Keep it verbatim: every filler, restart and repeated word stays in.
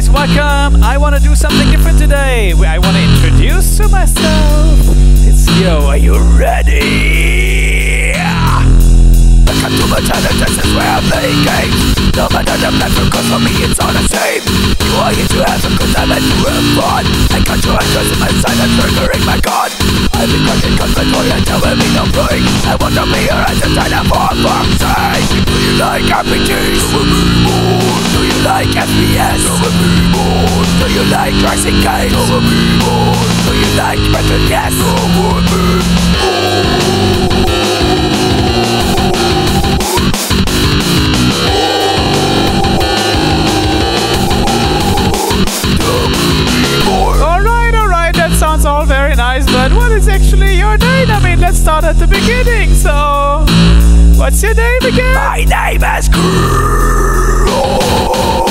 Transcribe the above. guys, welcome. I want to do something different today. I want to introduce to myself. It's Theo. Are you ready? Welcome to my channel. This is where I'm playing games. No matter the platform, cause for me it's all the same. You are here to have a good time and to have fun. I got your address in my side and triggering my gun. I've been cutting concentrate and there will be no break. I want to be here as a diner for fuck's sake. Do you like R P Gs? Do you like F P S? Do you like racing games? Do you like Metal Gas? Alright, alright, that sounds all very nice, but what is actually your name? I mean, let's start at the beginning, so... What's your name again? My name is Gru.